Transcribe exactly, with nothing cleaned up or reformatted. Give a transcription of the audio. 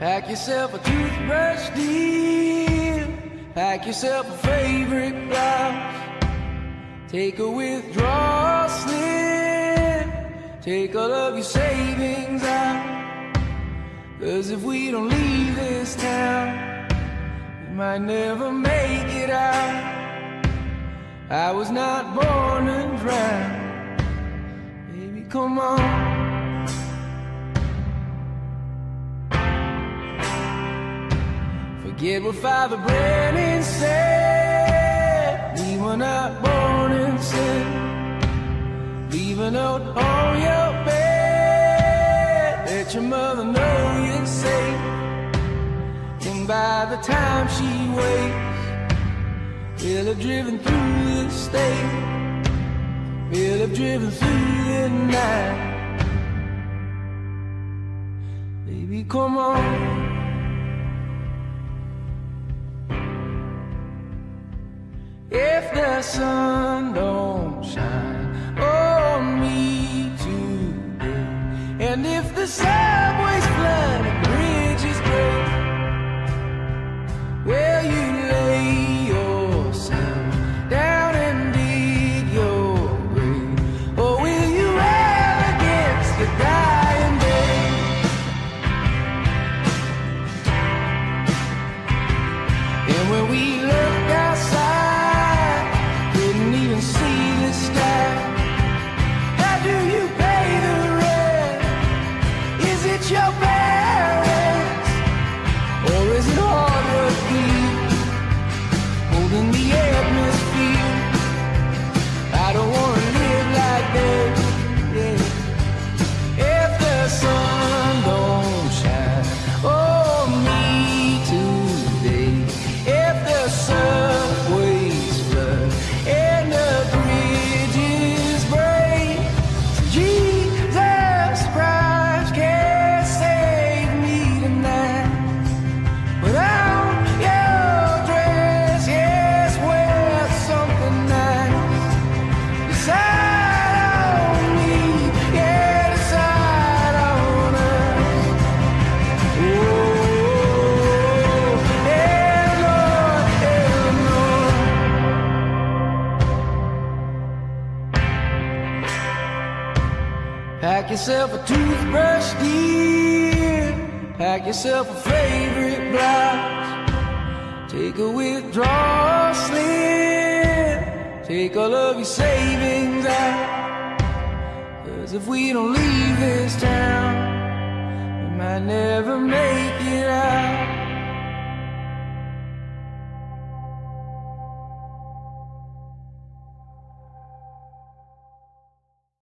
Pack yourself a toothbrush, dear. Pack yourself a favorite blouse. Take a withdrawal slip. Take all of your savings out. Cause if we don't leave this town, we might never make it out. I was not born to drown. Baby, come on. Forget what Father Brennan said. We were not born in sin. Leave a note on your bed. Let your mother know you're safe. And by the time she wakes, we'll have driven through the state. We'll have driven through the night. Baby, come on. If the sun don't shine on me today, and if the subway's flooded and bridges break, will you lay yourself down and dig your grave, or will you rail against your dying day? And when we look outside, your parents, or is it hard work holding the atmosphere? I don't want to live like that. Yeah. If the sun don't shine on me today, if the subways flood and the bridges break, Jesus Christ can pack yourself a toothbrush, dear. Pack yourself a favorite blouse. Take a withdrawal slip. Take all of your savings out. Cause if we don't leave this town, we might never make it.